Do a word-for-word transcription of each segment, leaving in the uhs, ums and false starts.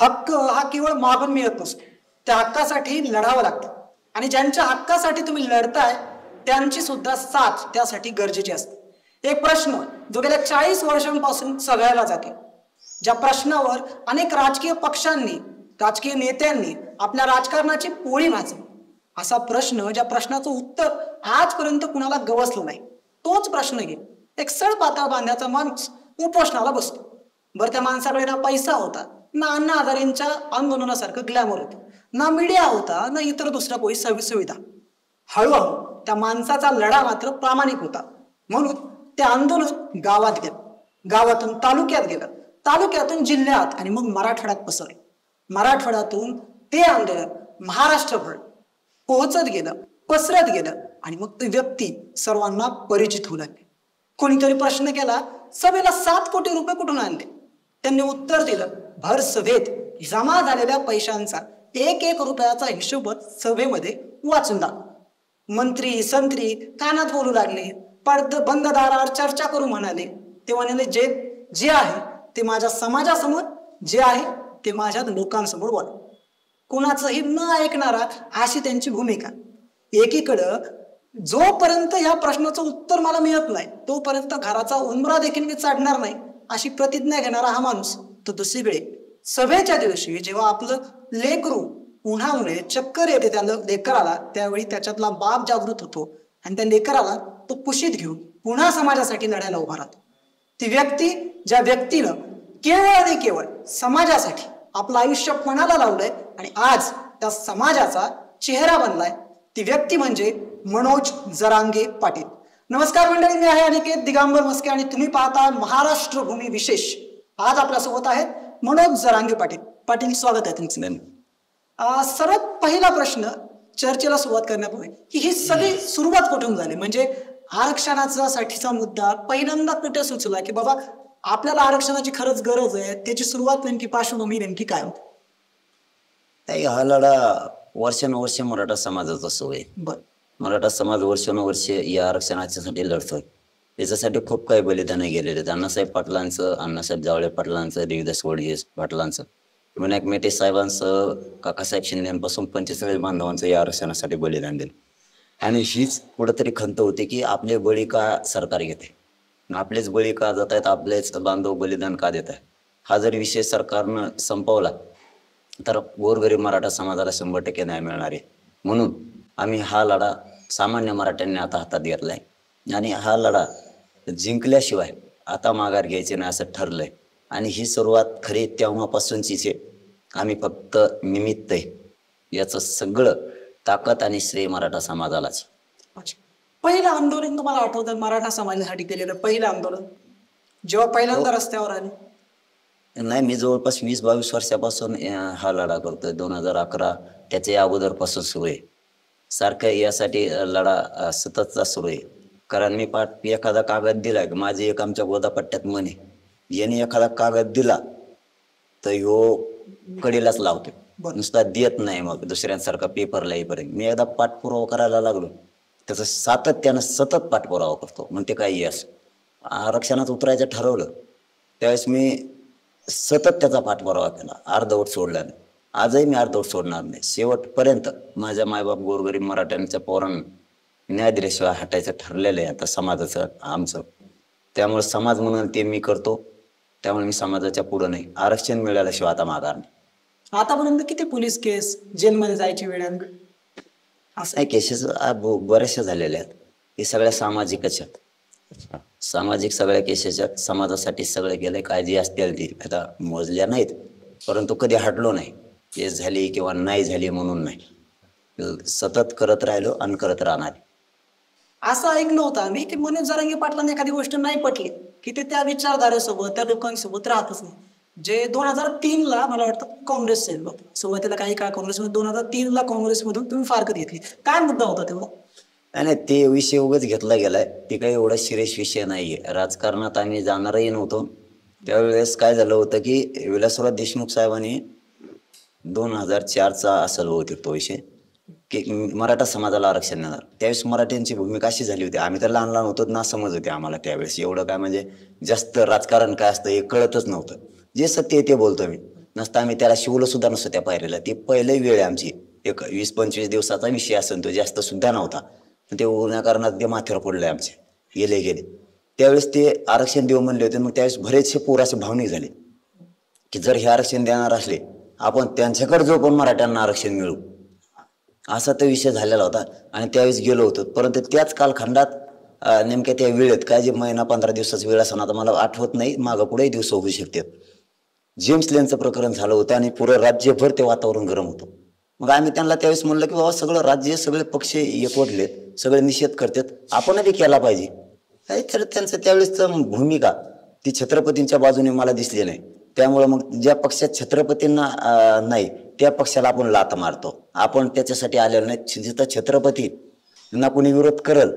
हक्क हा केवळ मागून मिळत नसतो, त्या हक्कासाठी लढावं लागतं आणि ज्यांच्या हक्कासाठी तुम्ही लढताय त्यांची सुद्धा साथ त्यासाठी गरजेची असते। एक प्रश्न जो गेल्या चाळीस वर्षांपासून सगळ्याला जातो, ज्या प्रश्नावर अनेक राजकीय पक्षांनी राजकीय नेत्यांनी आपल्या राजकारणाची पोळी भाजली, असा प्रश्न ज्या प्रश्नाचं उत्तर आजपर्यंत कुणाला गवसलं नाही, तोच प्रश्न घे एक सळ पातळ बांधण्याचा माणूस उपोषणाला बसतो। बरं त्या माणसाकडे ना पैसा होता, ना अण्णा हजारेंच्या आंदोलनासारखं ग्लॅमर होतं, ना मीडिया होता, ना इतर दुसऱ्या कोणी सुविधा। हळूहळू त्या माणसाचा लढा मात्र प्रामाणिक होता, म्हणून ते आंदोलन गावात गेलं, गावातून तालुक्यात गेलं, तालुक्यातून जिल्ह्यात आणि मग मराठवाड्यात पसरलं। मराठवाड्यातून ते आंदोलन महाराष्ट्रभर पोहोचत गेलं, पसरत गेलं आणि मग ती व्यक्ती सर्वांना परिचित होऊ लागली। कोणीतरी प्रश्न केला, सभेला सात कोटी रुपये कुठून आणले? त्यांनी उत्तर दिलं, भर सभेत जमा झालेल्या पैशांचा एक एक रुपयाचा हिशोबच सभेमध्ये वाचून दाखवला। मंत्री संत्री कानात बोलू लागले, पडद बंद दारावर चर्चा करू म्हणाले। ते म्हणाले, जे जे आहे ते माझ्या समाजासमोर, जे आहे ते माझ्या लोकांसमोर बोला। कोणाचंही न ऐकणारा अशी त्यांची भूमिका। एकीकडं जोपर्यंत या प्रश्नाचं उत्तर मला मिळत नाही तोपर्यंत घराचा उंबरा देखील मी चढणार नाही अशी प्रतिज्ञा घेणारा हा माणूस, तर दुसरीकडे सभेच्या दिवशी जेव्हा आपलं लेकरू उन्हामुळे चक्कर येते त्या लेकराला, त्यावेळी त्याच्यातला बाप जागृत होतो आणि त्या लेकराला तो कुशीत घेऊन पुन्हा समाजासाठी लढायला उभा राहतो। ती व्यक्ती ज्या व्यक्तीनं केवळ आणि केवळ समाजासाठी आपलं आयुष्य पणाला लावलंय आणि आज त्या समाजाचा चेहरा बनलाय, ती व्यक्ती म्हणजे मनोज जरांगे पाटील। नमस्कार मंडळी, मी आहे अनिकेत दिगांबर म्हस्के आणि तुम्ही पाहता महाराष्ट्र भूमी विशेष। आज आपल्यासोबत आहेत मनोज जरांगे पाटील। पाटील, स्वागत आहे तुमचं। सर्वात पहिला प्रश्न चर्चेला सुरुवात करण्यापूर्वी की ही सगळी सुरुवात कुठून झाली? म्हणजे आरक्षणासाठीचा मुद्दा पहिल्यांदा कुठे सुचला की बाबा आपल्याला आरक्षणाची खरंच गरज आहे? त्याची सुरुवात नेमकी पार्श्वभूमी नेमकी काय होती? हा लढा वर्षानुवर्षे मराठा समाजाचा सुरू आहे। बरं, मराठा समाज वर्षानुवर्षे या आरक्षणाच्यासाठी लढतोय, त्याच्यासाठी खूप काही बलिदान गेलेले आहेत। अण्णासाहेब पाटलांचं, अण्णासाहेब जावळे पाटलांचं, देवीदास वडगे पाटलांचं, विनायक मेटे साहेबांचं, काकासाहेब शिंदेपासून पंचेचाळीस बांधवांचं या आरक्षणासाठी बलिदान दिलं। आणि हीच कुठंतरी खंत होती की आपले बळी का सरकार घेते, आपलेच बळी का जात आहेत, आपलेच बांधव बलिदान का देत आहेत? हा जर विषय सरकारनं संपवला तर गोरगरीब मराठा समाजाला शंभर टक्के न्याय मिळणार आहे। म्हणून आम्ही हा लढा सामान्य मराठ्यांनी आता हातात घेतलाय आणि हा लढा जिंकल्याशिवाय आता माघार घ्यायचे नाही असं ठरलंय। आणि ही सुरुवात खरी तेव्हापासूनचीच आहे, आम्ही फक्त निमित्त आहे। याचं सगळं ताकद आणि श्रेय मराठा समाजालाच। पहिलं आंदोलन तुम्हाला आठवतं मराठा समाजासाठी केलेलं पहिलं आंदोलन जेव्हा पहिल्यांदा रस्त्यावर आले? नाही, मी जवळपास वीस बावीस वर्षापासून हा लढा करतोय। दोन हजार अकरा त्याच्या अगोदरपासून सुरू आहे, सारखं यासाठी लढा सततचा सुरू आहे। कारण मी पाठ एखादा कागद दिला की माझी एक आमच्या गोदापट्ट्यात म्हणे, याने एखादा कागद दिला तर ह्यो कडीलाच लावतो, नुसता देत नाही मग दुसऱ्यांसारखा पेपरला येईपर्यंत। मी एकदा पाठपुरावा करायला लागलो, त्याचं सातत्यानं सतत पाठपुरावा करतो, म्हणते काही असं आरक्षणात उतरायचं ठरवलं त्यावेळेस मी सतत त्याचा पाठपुरावा केला, अर्धवट सोडला नाही, आजही मी अर्धवट सोडणार नाही। शेवटपर्यंत माझ्या मायबाप गोरगरीब मराठ्यांच्या पोरांना न्याय दिल्याशिवाय हटायचं ठरलेलं आहे आता समाजाचं आमचं। त्यामुळे समाज म्हणून ते मी करतो, त्यामुळे मी समाजाच्या पुढं नाही, आरक्षण मिळाल्याशिवाय आता माघार नाही। आतापर्यंत किती पोलीस केस, जेलमध्ये जायची वेळ असं केसेस बऱ्याचशा झालेल्या आहेत। हे सगळ्या सामाजिकच आहेत, सामाजिक सगळ्या केसेस आहेत, समाजासाठी सगळं केलंय। काळजी असतील ती आता मोजल्या नाहीत, परंतु कधी हटलो नाही, केस झाली किंवा नाही झाली म्हणून नाही, सतत करत राहिलो आणि करत राहणार। असं ऐकलं होतं आम्ही की मनोज जरांगे पाटलांना एखादी गोष्ट नाही पटली की ते त्या विचारधारेसोबत त्या लोकांसोबत राहतच नाही। जे दोन हजार तीन ला मला वाटतं काँग्रेस सुरुवातीला काही काळ काँग्रेसमध्ये, दोन हजार तीन ला काँग्रेसमधून तुम्ही फारकत घेतली, काय मुद्दा होता तेव्हा? आणि ते विषय उगाच घेतला गेलाय, ते काही एवढा सिरियस विषय नाहीये। राजकारणात आम्ही जाणारही नव्हतो त्यावेळेस। काय झालं होतं की विलासराव देशमुख साहेबांनी दोन हजार चारचा असल होती तो विषय की मराठा समाजाला आरक्षण देणार। त्यावेळेस मराठ्यांची भूमिका अशी झाली होती, आम्ही तर लहान लहान होतो ना, समज होते आम्हाला त्यावेळेस एवढं काय म्हणजे जास्त राजकारण काय असतं हे कळतच नव्हतं, जे सत्य ते बोलतो मी। नसता आम्ही त्याला शिवलं सुद्धा नसतं त्या पायरीला. ते पहिले वेळ आमची एक वीस पंचवीस दिवसाचा विषय असेल, तो जास्त सुद्धा नव्हता. ते उरण्या कारणात ते माथ्यावर पडले आमचे, गेले गेले. त्यावेळेस ते आरक्षण देऊ म्हणले होते. मग त्यावेळेस बरेचसे पोर असे भावनिक झाले की जर हे आरक्षण देणार असले आपण त्यांच्याकडे जो पण मराठ्यांना आरक्षण मिळू, असा तो विषय झालेला होता. आणि त्यावेळेस गेलो होतो. परंतु त्याच कालखंडात नेमक्या त्या वेळेत काय जे महिना पंधरा दिवसाची वेळ असणार, आता मला आठवत नाही, मागं पुढे दिवस होऊ शकते, जेम्स लेनचं प्रकरण झालं होतं आणि पुरं राज्यभर ते वातावरण गरम होतं. मग आम्ही त्यांना त्यावेळेस म्हणलं की बाबा सगळं राज्य सगळे पक्ष एकवटलेत, सगळे निषेध करतात, आपण ते केला पाहिजे. तर त्यांचं त्यावेळेस भूमिका ती छत्रपतींच्या बाजूने मला दिसली नाही. त्यामुळे मग ज्या पक्षात छत्रपतींना नाही त्या पक्षाला आपण लात मारतो. आपण त्याच्यासाठी आलेलो नाही. जिथं छत्रपतींना कोणी विरोध करल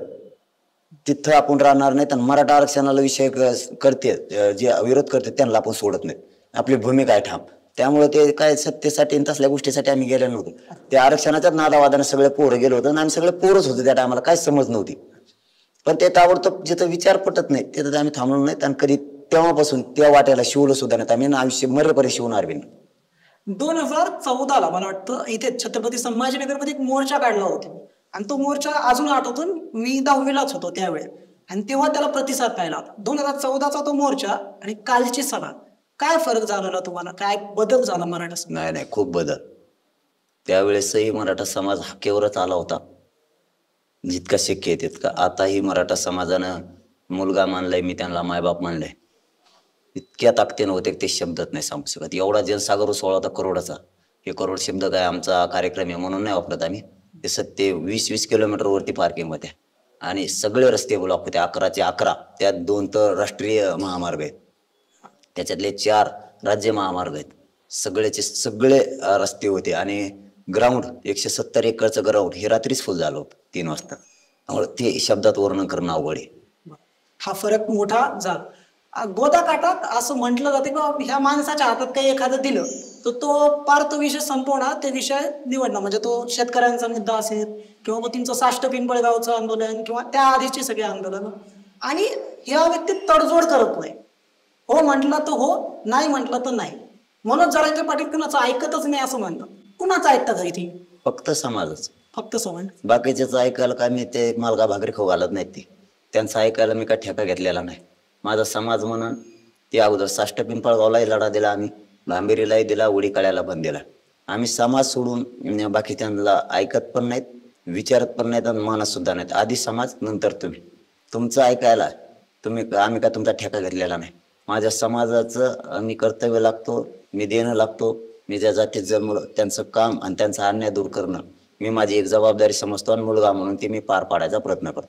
तिथं आपण राहणार नाही. आणि मराठा आरक्षणाला विषय करते जे विरोध करते त्यांना आपण सोडत नाही. आपली भूमिका आहे ठाम. त्यामुळे ते काय सत्तेसाठी तसल्या गोष्टीसाठी आम्ही गेलो नव्हतो. त्या आरक्षणाच्या नादावादाने सगळे पोरं गेलो होतं आणि सगळे पोरच होते त्या टायमाला, काय समज नव्हती. पण ते ताबडतोब जिथं विचार पटत नाही तिथं आम्ही थांबलो नाहीत. आणि कधी तेव्हापासून त्या वाट्याला शिवलं सुद्धा नाहीत आम्ही. आयुष्य मरेपर्यंत शिवणार बी नाही. दोन हजार चौदाला मला वाटतं इथे छत्रपती संभाजीनगरमध्ये एक मोर्चा काढला होता आणि तो मोर्चा अजून आठवतो, मी दहावीलाच होतो त्यावेळेस. आणि तेव्हा त्याला प्रतिसाद पाहिला होता. दोन हजार चौदाचा तो मोर्चा आणि कालची सभा, काय फरक जाणवला तुम्हाला? काय बदल झाला मराठा समाज? नाही नाही, खूप बदल. त्यावेळेसही मराठा समाज हाकेवरच आला होता जितका शक्य आहे तितका. आताही मराठा समाजानं मुलगा मानलाय, मी त्यांना मायबाप मानलाय. इतक्या ताकदीनं होते ते शब्दात नाही सांगू शकत. एवढा जनसागर सोळा होता करोडाचा, हे करोड शब्द काय आमचा कार्यक्रम आहे म्हणून नाही वापरत आम्ही. ते सत्ते वीस वीस किलोमीटर वरती पार्किंग होत्या आणि सगळे रस्ते ब्लॉक होते, अकराचे अकरा. त्यात दोन तर राष्ट्रीय महामार्ग आहेत, त्याच्यातले चार राज्य महामार्ग आहेत. सगळेचे सगळे रस्ते होते. आणि ग्राउंड एकशे सत्तर एकरचं ग्राउंड हे रात्रीच फुल झालं होतं तीन वाजता. त्यामुळे ते शब्दात वर्णन करणं अवघड आहे. हा फरक मोठा झाला. गोदा काटात असं म्हटलं जाते की ह्या माणसाच्या हातात काही एखादं दिलं तर तो पार तो विषय संपवणार, ते विषय निवडणं. म्हणजे तो शेतकऱ्यांचा मुद्दा असेल किंवा तुमचं साष्ट पिंपळगावचं आंदोलन किंवा त्या आधीची सगळी आंदोलन, आणि ह्या व्यक्ती तडजोड करत नाही. हो म्हटलं तर हो, नाही म्हटलं तर नाही. मनोज जरांगे पाटील कुणाचं ऐकतच नाही असं म्हणतात. कुणाचं ऐकतात इथे? फक्त समाजच, फक्त समाज. बाकीच्याच ऐकायला काय मी ते मालगा भाकरी खाऊ घालत नाही. ते त्यांचं ऐकायला मी काय ठेका घेतलेला नाही. माझा समाज म्हणून ते अगोदर साष्ट पिंपळगावलाही लढा दिला, आम्ही लांबेरीलाही दिला, उडीकाळ्याला पण दिला. आम्ही समाज सोडून बाकी त्यांना ऐकत पण नाहीत, विचारत पण नाहीत आणि मानत सुद्धा नाहीत. आधी समाज, नंतर तुम्ही. तुमचं ऐकायला तुम्ही आम्ही का तुमचा ठेका घेतलेला नाही. माझ्या समाजाचं मी कर्तव्य लागतो, मी देणं लागतो. मी ज्या जातीत जन्मलो त्यांचं काम आणि त्यांचा अन्याय दूर करणं मी माझी एक जबाबदारी समजतो. आणि मुलगा म्हणून ती मी पार पाडायचा प्रयत्न करतो.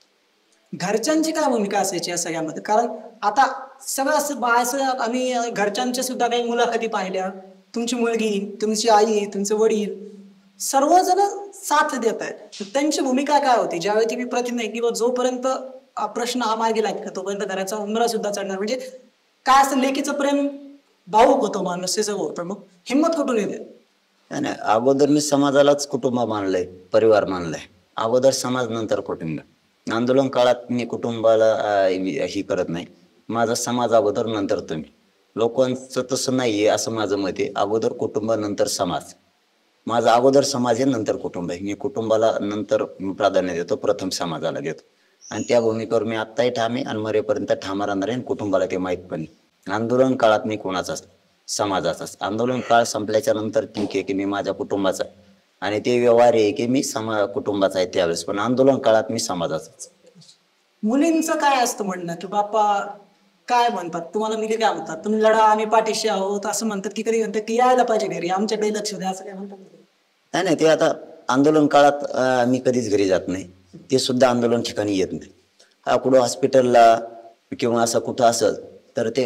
घरच्यांची काय भूमिका असायची या सगळ्यामध्ये? कारण आता सगळ्या आम्ही घरच्यांच्या सुद्धा काही मुलाखती पाहिल्या. तुमची मुलगी, तुमची आई, तुमचे वडील सर्वजण साथ देत आहेत. त्यांची भूमिका काय होती ज्यावेळी तुम्ही प्रतिनिधी किंवा जोपर्यंत प्रश्न हा मागे लागला तोपर्यंत घराचा उमरा सुद्धा चढणार? म्हणजे काय असं लेकीचं प्रेम भाऊक होतो माणूस, सगळं होतं. मग हिंमत कुठून येते? नाही, अगोदर मी समाजालाच कुटुंब मानलंय, परिवार मानलाय. अगोदर समाज, नंतर कुटुंब. आंदोलन काळात मी कुटुंबाला ही करत नाही. माझा समाज अगोदर, नंतर तुम्ही. लोकांचं तसं नाहीये असं माझं मत आहे. अगोदर कुटुंब, नंतर समाज. माझा अगोदर समाज आहे, नंतर कुटुंब आहे. मी कुटुंबाला नंतर प्राधान्य देतो, प्रथम समाजाला देतो. आणि त्या भूमिकेवर मी आत्ताही ठाम आहे आणि मरेपर्यंत ठामा राहणार आहे. कुटुंबाला ते माहीत पण नाही. आंदोलन काळात मी कोणाचाच, समाजाचाच. आंदोलन काळ संपल्याच्या नंतर ठीक आहे की मी माझ्या कुटुंबाचा आणि ते व्यवहार आहे की मी समाज कुटुंबाचा आहे त्यावेळेस. पण आंदोलन काळात मी समाजाचाच. मुलींचं काय असतं म्हणणं की बापा काय म्हणतात तुम्हाला, मी काय म्हणतात तुम्ही लढा, आम्ही पाठीशी आहोत असं म्हणतात की कधी म्हणतात की यायला पाहिजे घरी, आमच्याकडे लक्ष द्या, असं काय म्हणतात? नाही नाही, ते आता आंदोलन काळात मी कधीच घरी जात नाही. ते सुद्धा आंदोलन ठिकाणी येत नाही. हा कुठं हॉस्पिटलला किंवा असं कुठं असेल तर ते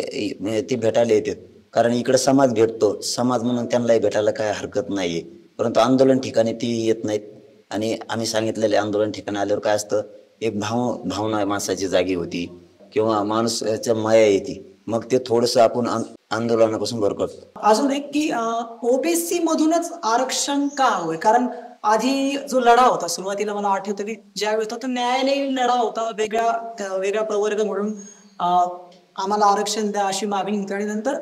ते भेटायला येतात. कारण इकडे समाज भेटतो, समाज म्हणून त्यांनाही भेटायला काय हरकत नाहीये. परंतु आंदोलन ठिकाणी ती येत नाहीत. आणि आम्ही सांगितलेले आंदोलन ठिकाणी आल्यावर काय असतं, एक भाव भावना माणसाची जागी होती किंवा माणूसच्या माया येते. मग ते थोडंसं आपण आंदोलनापासून वर करतो. अजून एक की ओबीसी मधूनच आरक्षण का हवंय? कारण आधी जो लढा होता सुरुवातीला मला आठवतं की ज्यावेळेस तो न्यायालयीन लढा होता, वेगळ्या वेगळा प्रवर्ग म्हणून आम्हाला आरक्षण द्या अशी मागणी होती. आणि नंतर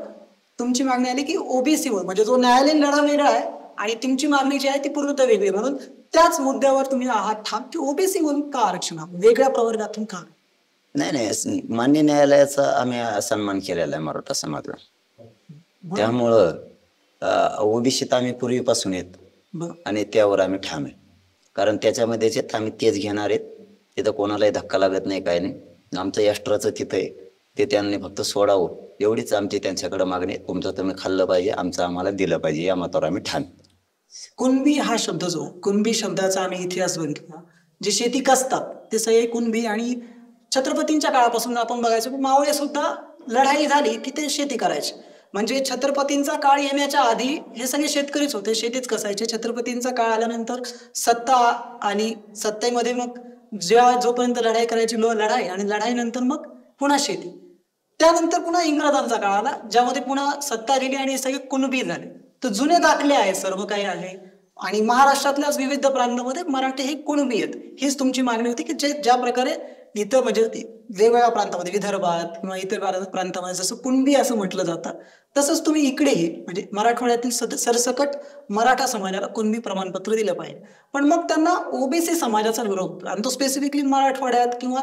तुमची मागणी आली की ओबीसीवर म्हणजे जो न्यायालयीन लढा वेगळा आहे आणि तुमची मागणी जी आहे ती पूर्णतः वेगळी, म्हणून त्याच मुद्द्यावर तुम्ही आहात ठाम की ओबीसीवरून का आरक्षण हवं, वेगळ्या प्रवर्गातून का नाही? नाही, मान्य न्यायालयाचा आम्ही सन्मान केलेला आहे मराठा समाजाला, त्यामुळं ओबीसीत आम्ही पूर्वीपासून येत आणि त्यावर आम्ही ठाम आहे, कारण त्याच्यामध्ये जे आम्ही तेच घेणार आहेत, तिथं कोणालाही धक्का लागत नाही, काय नाही. आमचं याष्ट्राचं तिथं आहे ते त्यांनी फक्त सोडावं एवढीच आमची त्यांच्याकडे मागणी. तुमचं तुम्ही खाल्लं पाहिजे, आमचं आम्हाला दिलं पाहिजे, या मतावर आम्ही ठाम. कुणबी हा शब्द जो कुणबी शब्दाचा आम्ही इतिहास बघितला, जे शेती कसतात ते सगळे कुणबी, आणि छत्रपतींच्या काळापासून आपण बघायचो मावळे सुद्धा लढाई झाली की ते शेती करायचे, म्हणजे छत्रपतींचा काळ येण्याच्या आधी हे सगळे शेतकरीच होते, शेतीच कसायचे. छत्रपतींचा काळ आल्यानंतर सत्ता आणि सत्तेमध्ये मग जेव्हा जोपर्यंत लढाई करायची लढाई, आणि लढाईनंतर मग पुन्हा शेती, त्यानंतर पुन्हा इंग्रजांचा काळ आला ज्यामध्ये पुन्हा सत्ता दिली आणि सगळे कुणबी झाले. तर जुने दाखले आहे, सर्व काही आहे, आणि महाराष्ट्रातल्याच विविध प्रांतांमध्ये मराठी हे कुणबी आहेत. हीच तुमची मागणी होती की जे ज्या प्रकारे इथं म्हणजे वेगवेगळ्या प्रांतामध्ये विदर्भात किंवा इतर प्रांतामध्ये जसं कुणबी असं म्हटलं जातं, तसंच तुम्ही इकडेही म्हणजे मराठवाड्यातील सरसकट मराठा समाजाला कुणबी प्रमाणपत्र दिलं पाहिजे, पण मग त्यांना ओबीसी समाजाचा विरोध, आणि तो स्पेसिफिकली मराठवाड्यात किंवा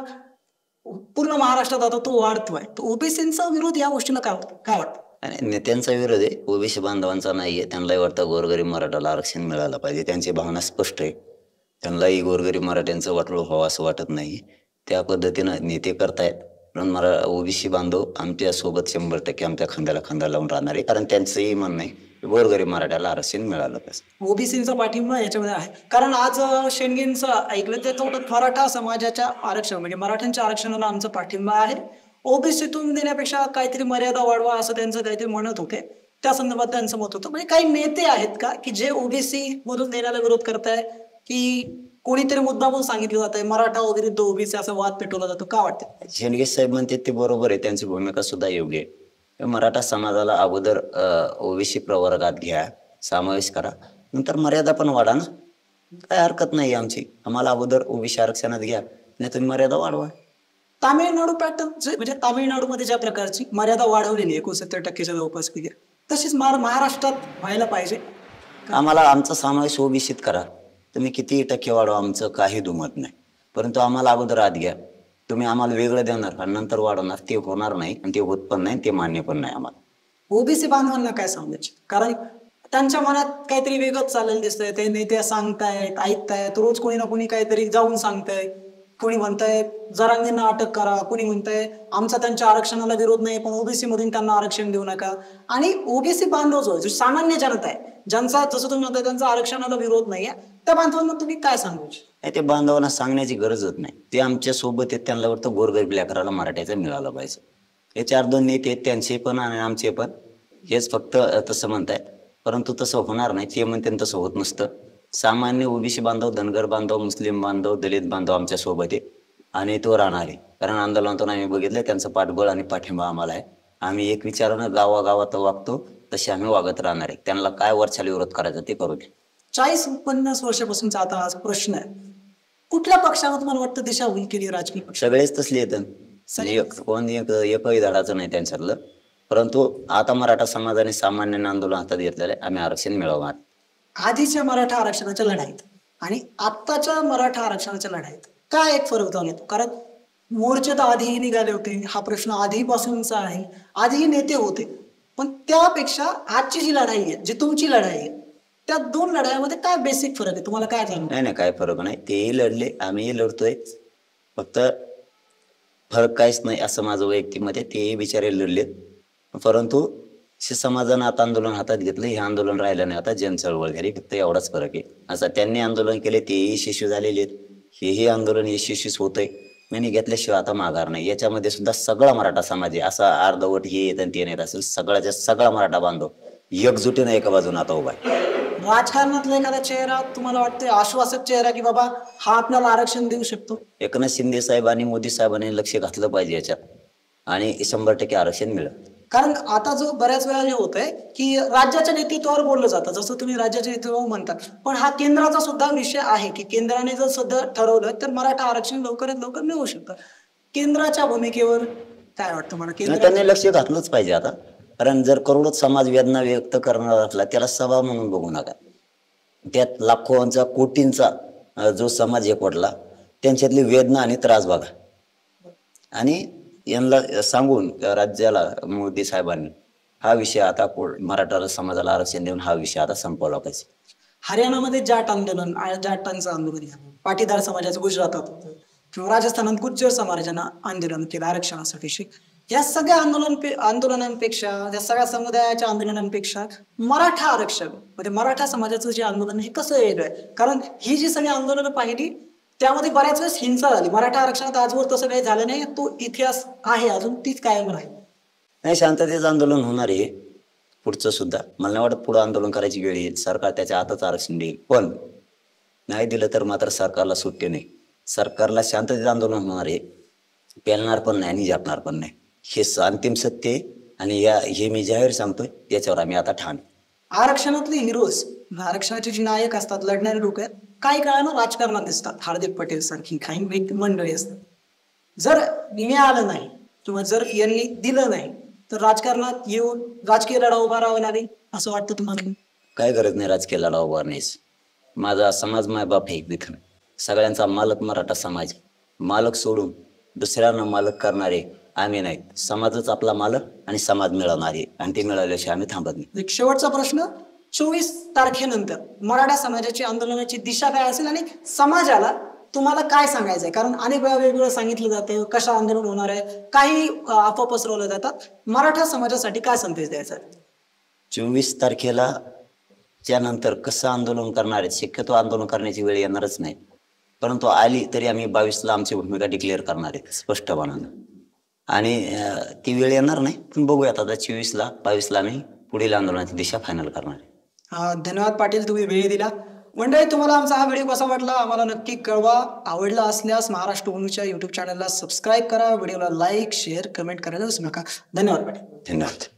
पूर्ण महाराष्ट्रात आता तो वाढतोय, तो ओबीसीचा विरोध या गोष्टीला काय काय वाटतं? नेत्यांचा विरोध आहे, ओबीसी बांधवांचा नाहीये. त्यांनाही वाटतं गोरगरीब मराठाला आरक्षण मिळालं पाहिजे, त्यांची भावना स्पष्ट आहे, त्यांनाही गोरगरीब मराठ्यांचं वाटलं व्हावं असं वाटत नाही, त्या पद्धतीनं नेते करतायत. म्हणून मला ओबीसी बांधव आमच्या सोबत शंभर टक्के आमच्या खांद्याला खांदा लावून राहणार आहे, कारण त्यांचंही म्हणणं आहे गोरगरीब मराठ्याला आरक्षण मिळालं पाहिजे. ओबीसीचा पाठिंबा याच्यामध्ये आहे, कारण आज शेंडगेंचं ऐकलं तर मराठा समाजाच्या आरक्षण म्हणजे मराठ्यांच्या आरक्षणाला आमचा पाठिंबा आहे, ओबीसीतून देण्यापेक्षा काहीतरी मर्यादा वाढवा असं त्यांचं काहीतरी म्हणत होते, त्या संदर्भात त्यांचं मत होतं. म्हणजे काही नेते आहेत का की जे ओबीसी मधून देण्याला विरोध करताय, की कोणीतरी मुद्दा म्हणून सांगितलं जात आहे मराठा वगैरे ओबीसी असा वाद पेटवला जातो, का वाटतं? शेंडगे साहेब म्हणते ते बरोबर आहे, त्यांची भूमिका सुद्धा योग्य आहे. मराठा समाजाला अगोदर ओबीसी प्रवर्गात घ्या, समावेश करा, नंतर मर्यादा पण वाढा ना, काय हरकत नाही आमची, आम्हाला अगोदर ओबीसी आरक्षणात घ्या नाही तुम्ही मर्यादा वाढवा. तामिळनाडू पॅटर्न म्हणजे तामिळनाडूमध्ये ज्या प्रकारची मर्यादा वाढवलेली आहे एकोणसत्तर टक्केच्या जवळपास, तशीच महाराष्ट्रात व्हायला पाहिजे. आम्हाला आमचा समावेश ओबीसीत करा, तुम्ही किती टक्के वाढवा आमचं काही दुमत नाही, परंतु आम्हाला अगोदर आत घ्या, तुम्ही आम्हाला वेगळं देणार आणि नंतर वाढवणार ते होणार नाही, आणि ते होत पण नाही, ते मान्य पण नाही आम्हाला. ओबीसी बांधवांना काय सांगायचे, कारण त्यांच्या मनात काहीतरी वेगळंच चाललेलं दिसतंय, ते नेते सांगतायत ऐकतायत, रोज कोणी ना कोणी काहीतरी जाऊन सांगताय, कोणी म्हणताय जरांगेंना अटक करा, कोणी म्हणताय आमचा त्यांच्या आरक्षणाला विरोध नाही पण ओबीसी मधून त्यांना आरक्षण देऊ नका, आणि ओबीसी बांधव जो आहे सामान्य जनता आहे ज्यांचा जसं तुम्ही म्हणताय त्यांचा आरक्षणाला विरोध नाहीये, त्या बांधवांना तुम्ही काय सांगू? ते बांधवांना सांगण्याची गरजच नाही, ते आमच्या सोबत आहेत, त्यांना वाटतं गोरगरीब लेकराला मराठ्याचं मिळालं पाहिजे. हे चार दोन नेते त्यांचे पण आणि आमचे पण हेच फक्त तसं म्हणतायत, परंतु तसं होणार नाही, ते म्हणते तसं होत नसतं. सामान्य ओबीसी बांधव, धनगर बांधव, मुस्लिम बांधव, दलित बांधव आमच्या सोबत आहे आणि तो राहणार आहे, कारण आंदोलनातून आम्ही बघितलं त्यांचं पाठबळ आणि पाठिंबा आम्हाला आहे. आम्ही एक विचारानं गावागावात वागतो तसे आम्ही वागत राहणार आहे, त्यांना काय वरच्याला विरोध करायचा ते करू दे. चाळीस पन्नास वर्षापासूनचा आता आज प्रश्न आहे, कुठल्या पक्षावर तुम्हाला वाटतं दिशा होईल केली राजकीय? सगळेच तसले येतात, कोण एकही धडाचं नाही त्यांच्यातलं, परंतु आता मराठा समाजाने सामान्य आंदोलन हातात घेतलेलं आहे, आम्ही आरक्षण मिळवणार. आधीच्या मराठा आरक्षणाच्या लढाईत आणि आत्ताच्या मराठा आरक्षणाच्या लढाईत काय एक फरक जाणवतो? कारण मोर्चे तर आधीही निघाले होते, हा प्रश्न आधीपासूनचा आहे, आधीही नेते होते, पण त्यापेक्षा आजची जी लढाई आहे, जी तुमची लढाई आहे, त्या दोन लढाईमध्ये काय बेसिक फरक आहे, तुम्हाला काय जाणवतो? नाही नाही, काय फरक नाही, तेही लढले आम्हीही लढतोय, फक्त फरक काहीच नाही असं माझं वैयक्तिक मत आहे. तेही बिचारे लढले, परंतु समाजानं आता आंदोलन हातात घेतलं, हे आंदोलन राहिलं नाही, आता जनचळवळ झाली, फक्त एवढाच फरक आहे. असं त्यांनी आंदोलन केले, तेही यशस्वी झालेले आहेत, हेही आंदोलन यशस्वीच होतंय, म्हणजे घेतल्याशिवाय आता माघार नाही. याच्यामध्ये सुद्धा सगळा मराठा समाज आहे, असा अर्धवट हे येत आणि ते येत असेल, सगळ्याच्या सगळा मराठा बांधव एकजुटीने एका बाजून आता उभा आहे. राजकारणातला एखादा चेहरा तुम्हाला वाटतोय आश्वासक चेहरा की बाबा हा आपल्याला आरक्षण देऊ शकतो? एकनाथ शिंदे साहेब आणि मोदी साहेबांनी लक्ष घातलं पाहिजे याच्यात, आणि शंभर टक्के आरक्षण मिळेल. कारण आता जो बऱ्याच वेळा हे होत आहे की राज्याच्या नेतृत्वावर बोललं जातं, जसं तुम्ही राज्याच्या नेतृत्वावर म्हणता, पण हा केंद्राचा सुद्धा विषय आहे की केंद्राने जर सध्या ठरवलं तर मराठा आरक्षण लवकरात लवकर मिळू शकतं. केंद्राच्या भूमिकेवर काय वाटतं मला? त्यांनी लक्ष घातलंच पाहिजे, आता कारण जर करोडच समाज वेदना व्यक्त करणार असला त्याला सभा म्हणून बघू नका, त्यात लाखोंचा कोटींचा जो समाज एकवटला त्यांच्यातली वेदना आणि त्रास बघा. आणि यांना सांगून राज्याला मोदी साहेबांनी हा विषय आता मराठा समाजाला आरक्षण देऊन हा विषय आता संपवला पाहिजे. हरियाणामध्ये जाट आंदोलन, जाटांचं आंदोलन, पाटीदार समाजाचं गुजरातात होतं किंवा राजस्थानात गुज्जर समाजानं आंदोलन केलं आरक्षणासाठी. या सगळ्या आंदोलन आंदोलनांपेक्षा या सगळ्या समुदायाच्या आंदोलनांपेक्षा मराठा आरक्षण म्हणजे मराठा समाजाचं जे आंदोलन हे कसं वेगळं आहे? कारण ही जी सगळी आंदोलनं पाहिली त्यामध्ये बऱ्याच वेळेस हिंसा झाली. मराठा आरक्षणात आजवर तसं काही झालं नाही, तो इतिहास आहे, अजून तीच कायम राहील. नाही, शांततेचं आंदोलन होणार आहे पुढचं सुद्धा. मला नाही वाटत पुढं आंदोलन करायची वेळ येईल. सरकार त्याच्या आताच आरक्षण देईल, पण नाही दिलं तर मात्र सरकारला सुट्टी नाही. सरकारला शांततेचं आंदोलन होणार आहे, पेलणार पण नाही आणि झापणार पण नाही. हे अंतिम सत्य आहे आणि या हे मी जाहीर सांगतोय, याच्यावर आम्ही आता ठाण. आरक्षणातले हिरोज, आरक्षणाचे जे नायक असतात, लढणारे लोक आहेत, काही काळानं राजकारणात दिसतात. हार्दिक पटेल सारखी काही व्यक्ती मंडळी असतात. जर मिळालं नाही किंवा जर यांनी दिलं नाही तर राजकारणात येऊन राजकीय लढा उभा राहावं लागेल असं वाटतं तुम्हाला? काय गरज नाही राजकीय लढा उभा राहण्यास. माझा समाज माय बाप हे देखील सगळ्यांचा मालक मराठा समाज. मालक सोडून दुसऱ्यांना मालक करणारे आम्ही नाहीत. समाजच आपला मालक आणि समाज मिळवणारे, आणि ते मिळाल्याशिवाय आम्ही थांबत नाही. शेवटचा प्रश्न, चोवीस तारखेनंतर मराठा समाजाची आंदोलनाची दिशा काय असेल आणि समाजाला तुम्हाला काय सांगायचंय? कारण अनेक वेळा वेगवेगळं सांगितलं जाते, कशा आंदोलन होणार आहे, काही अफवा पसरवल्या जातात. मराठा समाजासाठी काय संदेश द्यायचा? चोवीस तारखेला त्यानंतर कसं आंदोलन करणार आहे, शक्यतो आंदोलन करण्याची वेळ येणारच नाही, परंतु आली तरी आम्ही बावीसला आमची भूमिका डिक्लेअर करणार आहे स्पष्टपणानं. आणि ती वेळ येणार नाही, पण बघूयात आता चोवीसला बावीसला आम्ही पुढील आंदोलनाची दिशा फायनल करणार आहे. धन्यवाद पाटील, तुम्ही वेळ दिला. मंडळी, तुम्हाला आमचा हा व्हिडिओ कसा वाटला आम्हाला नक्की कळवा. आवडला असल्यास महाराष्ट्र ओनूच्या युट्यूब चॅनलला सबस्क्राईब करा. व्हिडिओला लाईक शेअर कमेंट करायला विसरू नका. धन्यवाद पाटील. धन्यवाद.